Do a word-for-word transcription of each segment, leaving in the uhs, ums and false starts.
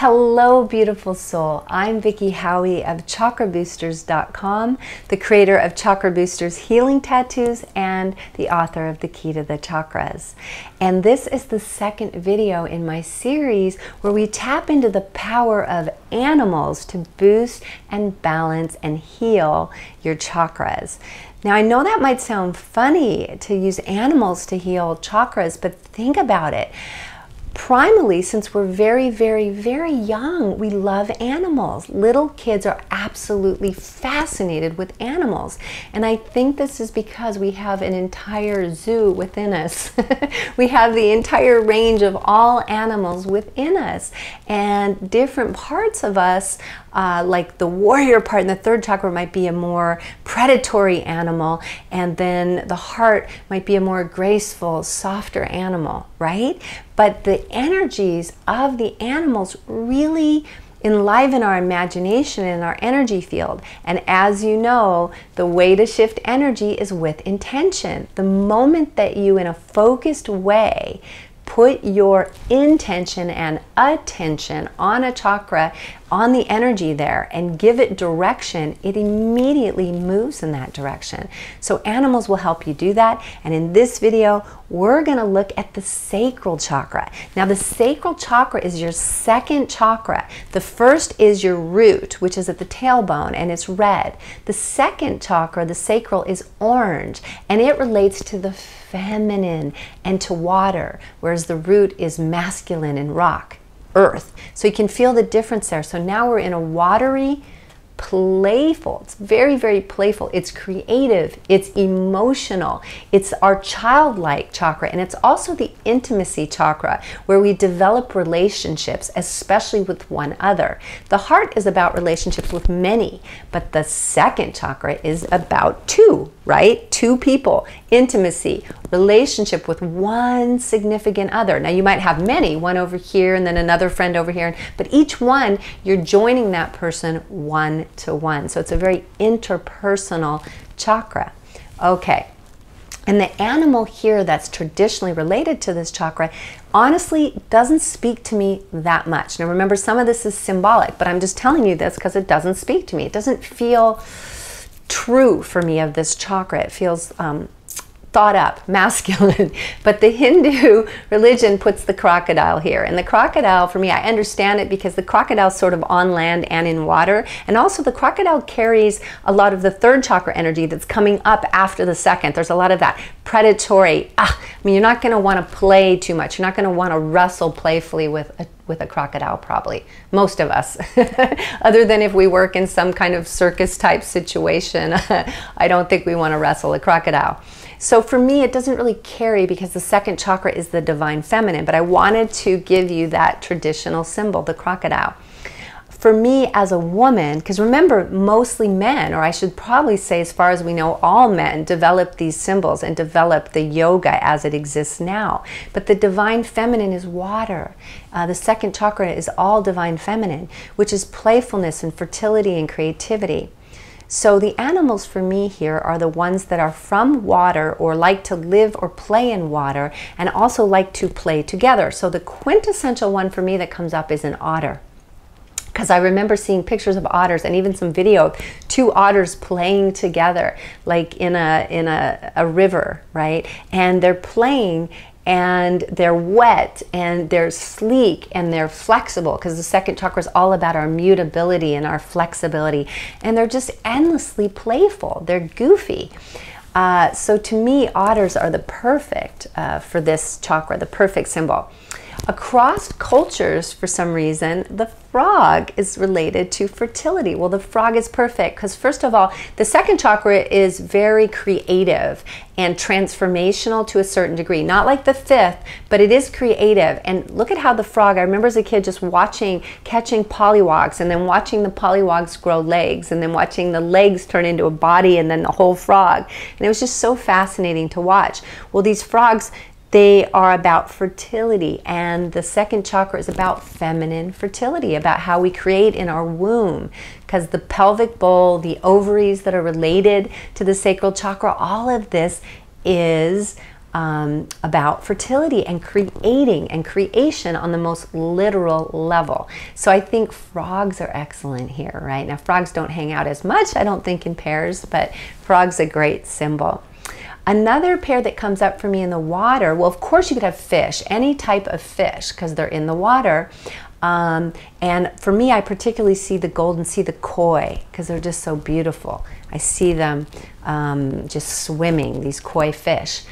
Hello, beautiful soul. I'm Vicki Howey of Chakra Boosters dot com, the creator of Chakra Boosters Healing Tattoos and the author of The Key to the Chakras. And this is the second video in my series where we tap into the power of animals to boost and balance and heal your chakras. Now, I know that might sound funny to use animals to heal chakras, but think about it. Primally, since we're very, very, very young, we love animals. Little kids are absolutely fascinated with animals. And I think this is because we have an entire zoo within us. We have the entire range of all animals within us. And different parts of us, uh, like the warrior part in the third chakra, might be a more predatory animal. And then the heart might be a more graceful, softer animal, right? But the energies of the animals really enliven our imagination and our energy field. And as you know, the way to shift energy is with intention. The moment that you, in a focused way, put your intention and attention on a chakra, on the energy there, and give it direction, it immediately moves in that direction. So animals will help you do that. And in this video, we're gonna look at the sacral chakra. Now, the sacral chakra is your second chakra. The first is your root, which is at the tailbone, and it's red. The second chakra, the sacral, is orange, and it relates to the feminine and to water, whereas the root is masculine and rock, earth. So you can feel the difference there. So now we're in a watery, playful, it's very, very playful, it's creative, it's emotional, it's our childlike chakra, and it's also the intimacy chakra, where we develop relationships, especially with one another. The heart is about relationships with many, but the second chakra is about two, right? Two people, intimacy, relationship with one significant other. Now, you might have many, one over here and then another friend over here, but each one, you're joining that person one to one. So it's a very interpersonal chakra. Okay, and the animal here that's traditionally related to this chakra honestly doesn't speak to me that much. Now, remember, some of this is symbolic, but I'm just telling you this because it doesn't speak to me. It doesn't feel true for me of this chakra. It feels um, thought up, masculine. But the Hindu religion puts the crocodile here. And the crocodile, for me, I understand it because the crocodile's sort of on land and in water. And also the crocodile carries a lot of the third chakra energy that's coming up after the second. There's a lot of that predatory, ah, I mean, you're not gonna wanna play too much. You're not gonna wanna wrestle playfully with a with a crocodile, probably. Most of us. Other than if we work in some kind of circus type situation, I don't think we wanna wrestle a crocodile. So for me, it doesn't really carry because the second chakra is the divine feminine, but I wanted to give you that traditional symbol, the crocodile. For me as a woman, because remember, mostly men, or I should probably say as far as we know, all men develop these symbols and develop the yoga as it exists now. But the divine feminine is water. Uh, the second chakra is all divine feminine, which is playfulness and fertility and creativity. So the animals for me here are the ones that are from water or like to live or play in water and also like to play together. So the quintessential one for me that comes up is an otter. Because I remember seeing pictures of otters and even some video of two otters playing together, like in a, in a, a river, right? And they're playing, and they're wet, and they're sleek, and they're flexible, because the second chakra is all about our mutability and our flexibility. And they're just endlessly playful. They're goofy. Uh, so to me, otters are the perfect uh, for this chakra, the perfect symbol. Across cultures, for some reason, the frog is related to fertility. Well, the frog is perfect because, first of all, the second chakra is very creative and transformational to a certain degree. Not like the fifth, but it is creative. And look at how the frog, I remember as a kid just watching, catching pollywogs, and then watching the pollywogs grow legs, and then watching the legs turn into a body, and then the whole frog. And it was just so fascinating to watch. Well, these frogs, they are about fertility, and the second chakra is about feminine fertility, about how we create in our womb, because the pelvic bowl, the ovaries that are related to the sacral chakra, all of this is um, about fertility and creating and creation on the most literal level. So I think frogs are excellent here, right? Now, frogs don't hang out as much, I don't think, in pairs, but frog's a great symbol. Another pair that comes up for me in the water, well, of course you could have fish, any type of fish, because they're in the water. Um, and for me, I particularly see the golden sea, the koi, because they're just so beautiful. I see them um, just swimming, these koi fish.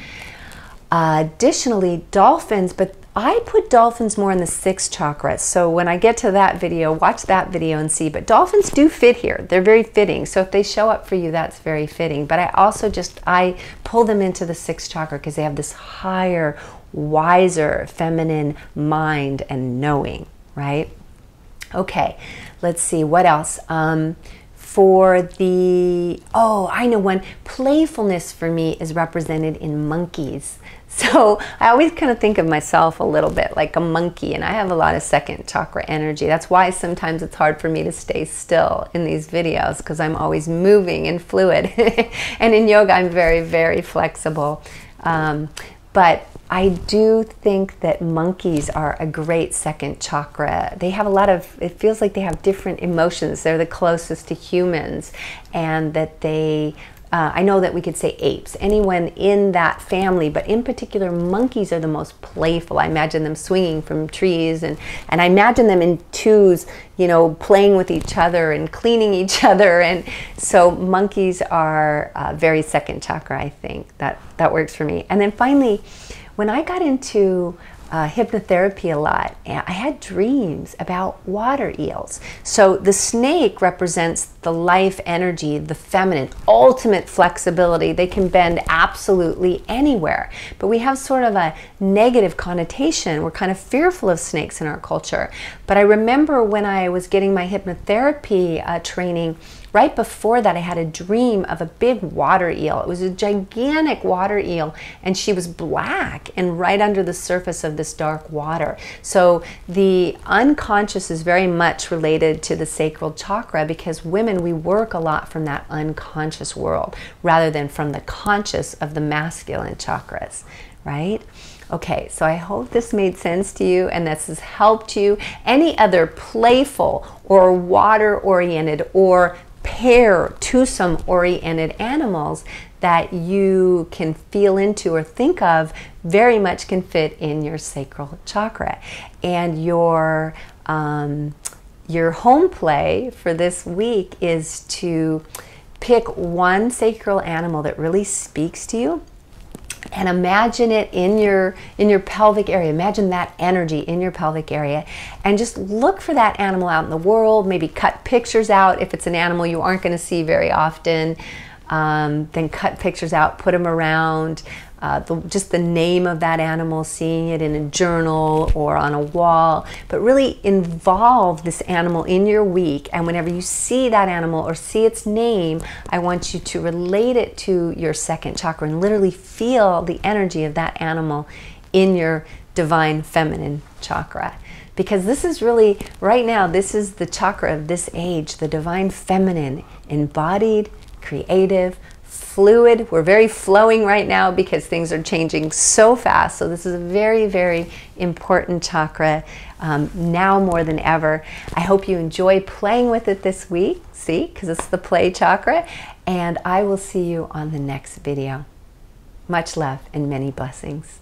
Uh, additionally, dolphins, but I put dolphins more in the sixth chakra, so when I get to that video, watch that video and see. But dolphins do fit here. They're very fitting, so if they show up for you, that's very fitting. But I also just, I pull them into the sixth chakra because they have this higher, wiser, feminine mind and knowing, right? Okay, let's see, what else? Um, for the, oh, I know one. Playfulness for me is represented in monkeys. So I always kind of think of myself a little bit like a monkey, and I have a lot of second chakra energy. That's why sometimes it's hard for me to stay still in these videos, because I'm always moving and fluid. And in yoga, I'm very, very flexible. Um, but I do think that monkeys are a great second chakra. They have a lot of, it feels like they have different emotions. They're the closest to humans, and that they, uh, I know that we could say apes, anyone in that family, but in particular, monkeys are the most playful. I imagine them swinging from trees, and, and I imagine them in twos, you know, playing with each other and cleaning each other. And so monkeys are uh, very second chakra, I think. That, that works for me. And then finally, when I got into uh, hypnotherapy a lot, I had dreams about water eels. So the snake represents the life energy, the feminine, ultimate flexibility. They can bend absolutely anywhere. But we have sort of a negative connotation. We're kind of fearful of snakes in our culture. But I remember when I was getting my hypnotherapy uh, training, right before that, I had a dream of a big water eel. It was a gigantic water eel, and she was black and right under the surface of this dark water. So the unconscious is very much related to the sacral chakra, because women, we work a lot from that unconscious world rather than from the conscious of the masculine chakras, right? Okay, so I hope this made sense to you and this has helped you. Any other playful or water-oriented or pair twosome oriented animals that you can feel into or think of very much can fit in your sacral chakra. And your um, your home play for this week is to pick one sacral animal that really speaks to you and imagine it in your in your pelvic area. Imagine that energy in your pelvic area, and just look for that animal out in the world. Maybe cut pictures out if it's an animal you aren't going to see very often. Um, then cut pictures out, put them around. Uh, the, just the name of that animal, seeing it in a journal or on a wall, but really involve this animal in your week. And whenever you see that animal or see its name, I want you to relate it to your second chakra and literally feel the energy of that animal in your divine feminine chakra. Because this is really, right now, this is the chakra of this age, the divine feminine, embodied, creative, fluid. We're very flowing right now because things are changing so fast. So this is a very, very important chakra um, now more than ever. I hope you enjoy playing with it this week. See, because it's the play chakra. And I will see you on the next video. Much love and many blessings.